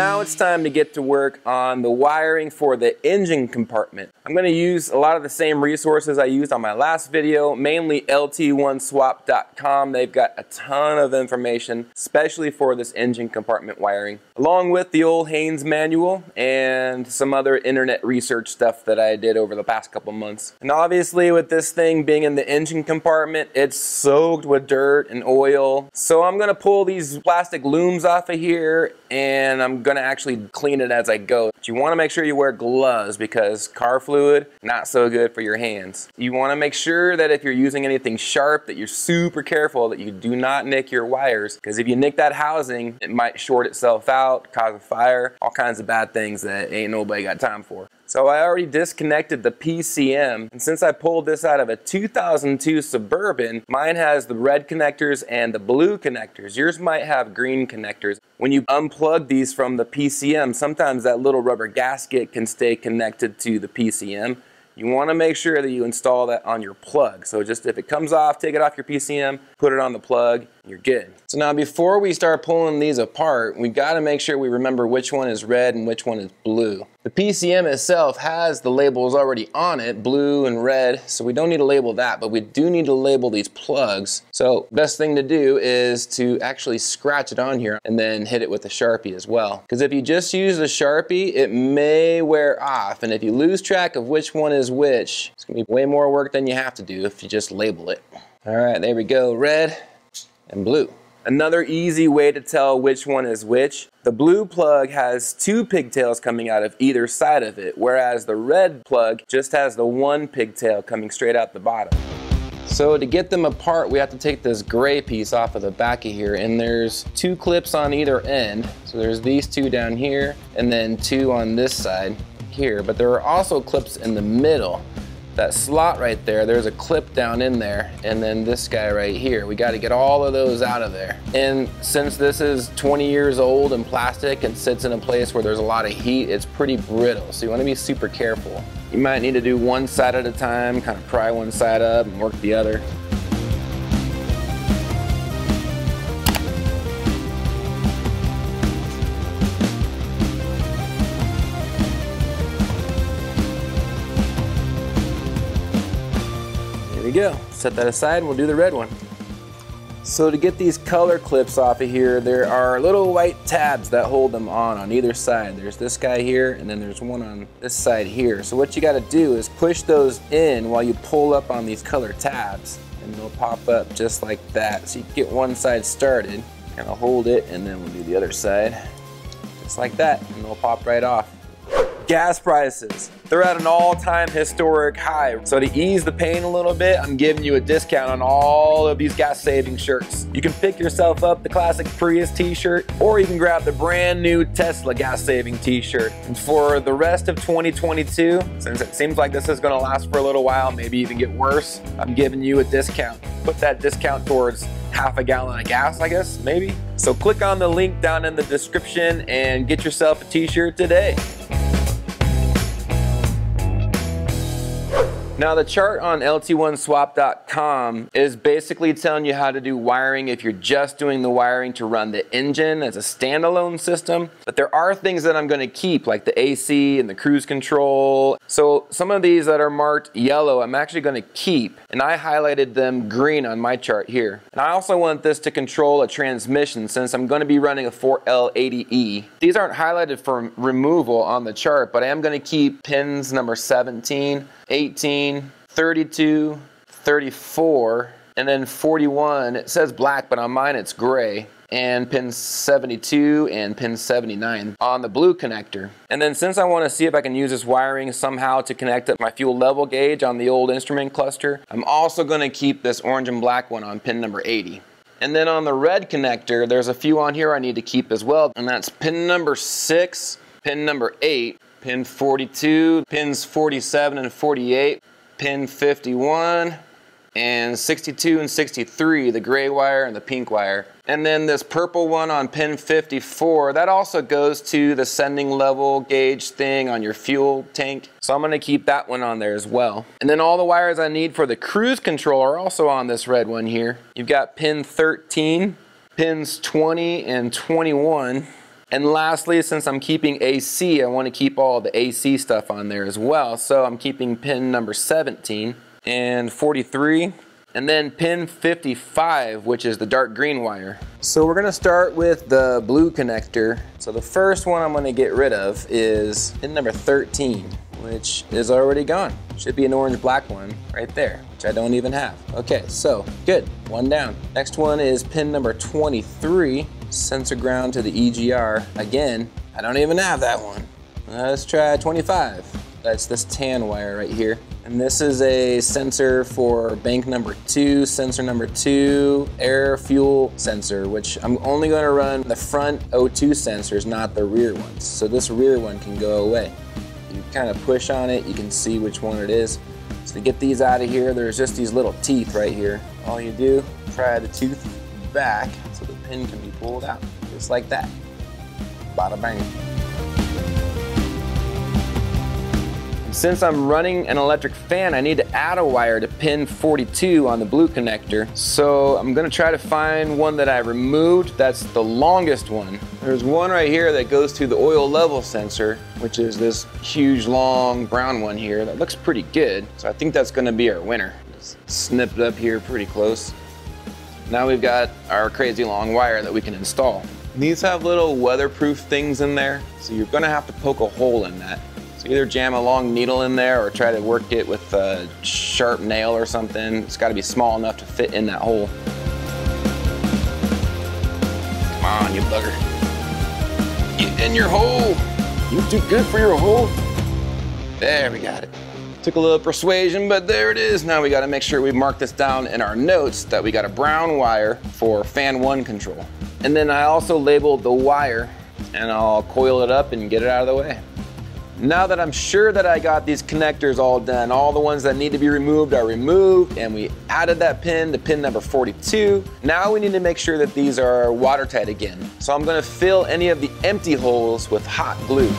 Now it's time to get to work on the wiring for the engine compartment. I'm going to use a lot of the same resources I used on my last video, mainly lt1swap.com. They've got a ton of information, especially for this engine compartment wiring, along with the old Haynes manual and some other internet research stuff that I did over the past couple months. And obviously with this thing being in the engine compartment, it's soaked with dirt and oil. So I'm going to pull these plastic looms off of here and I'm going to actually clean it as I go. But you want to make sure you wear gloves because car fluid, not so good for your hands. You want to make sure that if you're using anything sharp that you're super careful that you do not nick your wires, because if you nick that housing, it might short itself out, cause a fire, all kinds of bad things that ain't nobody got time for. So I already disconnected the PCM, and since I pulled this out of a 2002 Suburban, mine has the red connectors and the blue connectors. Yours might have green connectors. When you unplug these from the PCM, sometimes that little rubber gasket can stay connected to the PCM. You want to make sure that you install that on your plug. So just if it comes off, take it off your PCM, put it on the plug, you're good. So now before we start pulling these apart, we got to make sure we remember which one is red and which one is blue. The PCM itself has the labels already on it, blue and red, so we don't need to label that, but we do need to label these plugs. So best thing to do is to actually scratch it on here and then hit it with a Sharpie as well. Because if you just use the Sharpie, it may wear off, and if you lose track of which one is which, it's gonna be way more work than you have to do if you just label it. All right, there we go, red and blue. Another easy way to tell which one is which, the blue plug has two pigtails coming out of either side of it, whereas the red plug just has the one pigtail coming straight out the bottom. So to get them apart, we have to take this gray piece off of the back of here, and there's two clips on either end. So there's these two down here and then two on this side here, but there are also clips in the middle. That slot right there, there's a clip down in there, and then this guy right here. We got to get all of those out of there. And since this is 20 years old and plastic and sits in a place where there's a lot of heat, it's pretty brittle, so you want to be super careful. You might need to do one side at a time, kind of pry one side up and work the other. Go. Set that aside and we'll do the red one. So to get these color clips off of here, there are little white tabs that hold them on either side. There's this guy here and then there's one on this side here. So what you got to do is push those in while you pull up on these color tabs and they'll pop up just like that. So you can get one side started, kind of hold it, and then we'll do the other side just like that and they'll pop right off. Gas prices, they're at an all-time historic high. So to ease the pain a little bit, I'm giving you a discount on all of these gas saving shirts. You can pick yourself up the classic Prius t-shirt, or you can grab the brand new Tesla gas saving t-shirt. And for the rest of 2022, since it seems like this is gonna last for a little while, maybe even get worse, I'm giving you a discount. Put that discount towards half a gallon of gas, I guess, maybe. So click on the link down in the description and get yourself a t-shirt today. Now the chart on lt1swap.com is basically telling you how to do wiring if you're just doing the wiring to run the engine as a standalone system. But there are things that I'm going to keep, like the AC and the cruise control. So some of these that are marked yellow I'm actually going to keep, and I highlighted them green on my chart here. And I also want this to control a transmission since I'm going to be running a 4L80E. These aren't highlighted for removal on the chart, but I am going to keep pins number 17, 18, 32, 34, and then 41. It says black, but on mine it's gray. And pin 72 and pin 79 on the blue connector. And then since I want to see if I can use this wiring somehow to connect up my fuel level gauge on the old instrument cluster, I'm also going to keep this orange and black one on pin number 80. And then on the red connector, there's a few on here I need to keep as well, and that's pin number 6, pin number 8, pin 42, pins 47 and 48, pin 51, and 62 and 63, the gray wire and the pink wire. And then this purple one on pin 54, that also goes to the sending level gauge thing on your fuel tank. So I'm going to keep that one on there as well. And then all the wires I need for the cruise control are also on this red one here. You've got pin 13, pins 20 and 21, And lastly, since I'm keeping AC, I want to keep all the AC stuff on there as well. So I'm keeping pin number 17 and 43, and then pin 55, which is the dark green wire. So we're gonna start with the blue connector. So the first one I'm gonna get rid of is pin number 13, which is already gone. Should be an orange black one right there, which I don't even have. Okay, so good, one down. Next one is pin number 23, sensor ground to the EGR. Again, I don't even have that one. Let's try 25. That's this tan wire right here. And this is a sensor for bank number 2, sensor number 2, air fuel sensor, which I'm only gonna run the front O2 sensors, not the rear ones. So this rear one can go away. You kind of push on it, you can see which one it is. So to get these out of here, there's just these little teeth right here. All you do, pry the tooth back so the pin can be pulled out, just like that. Bada bang. And since I'm running an electric fan, I need to add a wire to pin 42 on the blue connector. So I'm gonna try to find one that I removed. That's the longest one. There's one right here that goes to the oil level sensor, which is this huge, long brown one here that looks pretty good. So I think that's gonna be our winner. Just snip it up here pretty close. Now we've got our crazy long wire that we can install. And these have little weatherproof things in there, so you're gonna have to poke a hole in that. So either jam a long needle in there or try to work it with a sharp nail or something. It's gotta be small enough to fit in that hole. Come on, you bugger. Get in your hole. You do good for your hole. There, we got it. Took a little persuasion, but there it is. Now we gotta make sure we mark this down in our notes that we got a brown wire for fan 1 control. And then I also labeled the wire, and I'll coil it up and get it out of the way. Now that I'm sure that I got these connectors all done, all the ones that need to be removed are removed, and we added that pin to pin number 42. Now we need to make sure that these are watertight again. So I'm gonna fill any of the empty holes with hot glue.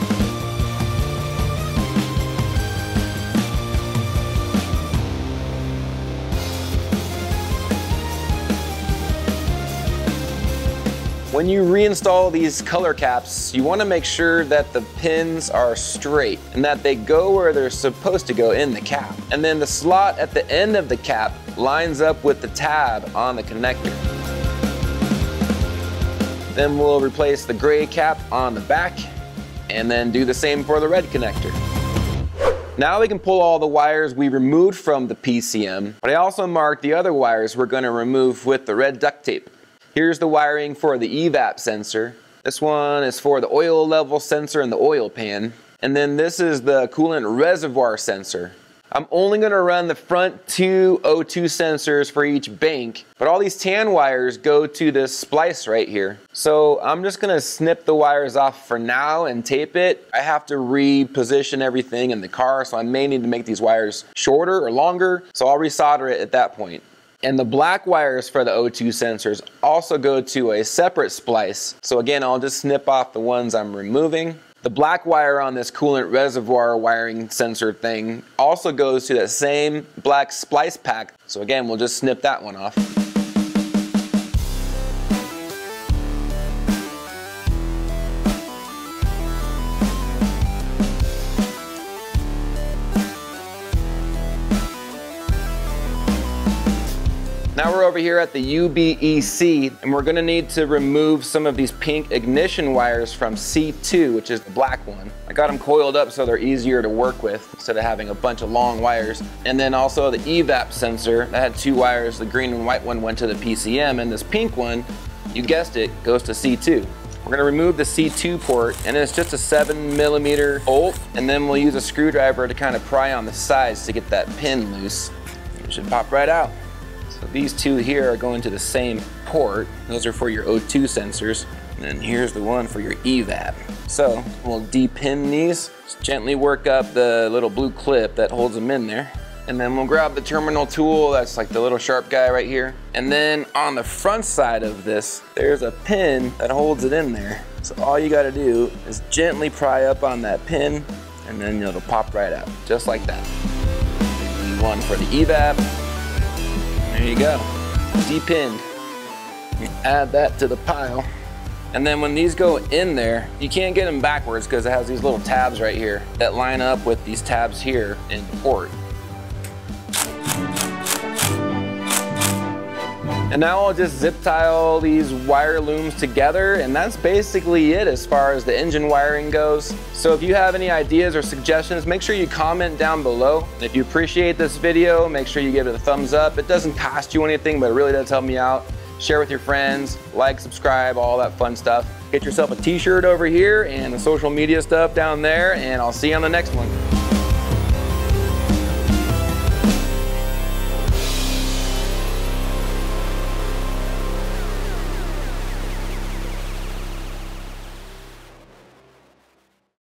When you reinstall these color caps, you want to make sure that the pins are straight and that they go where they're supposed to go in the cap. And then the slot at the end of the cap lines up with the tab on the connector. Then we'll replace the gray cap on the back and then do the same for the red connector. Now we can pull all the wires we removed from the PCM, but I also marked the other wires we're going to remove with the red duct tape. Here's the wiring for the EVAP sensor. This one is for the oil level sensor and the oil pan. And then this is the coolant reservoir sensor. I'm only gonna run the front 2 O2 sensors for each bank, but all these tan wires go to this splice right here. So I'm just gonna snip the wires off for now and tape it. I have to reposition everything in the car, so I may need to make these wires shorter or longer, so I'll resolder it at that point. And the black wires for the O2 sensors also go to a separate splice. So again, I'll just snip off the ones I'm removing. The black wire on this coolant reservoir wiring sensor thing also goes to that same black splice pack. So again, we'll just snip that one off. Now we're over here at the UBEC, and we're gonna need to remove some of these pink ignition wires from C2, which is the black one. I got them coiled up so they're easier to work with instead of having a bunch of long wires. And then also the EVAP sensor, that had 2 wires. The green and white one went to the PCM, and this pink one, you guessed it, goes to C2. We're gonna remove the C2 port, and it's just a 7mm bolt, and then we'll use a screwdriver to kind of pry on the sides to get that pin loose. It should pop right out. So these 2 here are going to the same port. Those are for your O2 sensors. And here's the one for your EVAP. So we'll de-pin these. Just gently work up the little blue clip that holds them in there. And then we'll grab the terminal tool. That's like the little sharp guy right here. And then on the front side of this, there's a pin that holds it in there. So all you gotta do is gently pry up on that pin, and then it'll pop right out, just like that. One for the EVAP. There you go, depinned. Add that to the pile. And then when these go in there, you can't get them backwards because it has these little tabs right here that line up with these tabs here in port. And now I'll just zip tie all these wire looms together, and that's basically it as far as the engine wiring goes. So if you have any ideas or suggestions, make sure you comment down below. And if you appreciate this video, make sure you give it a thumbs up. It doesn't cost you anything, but it really does help me out. Share with your friends, like, subscribe, all that fun stuff. Get yourself a t-shirt over here and the social media stuff down there, and I'll see you on the next one.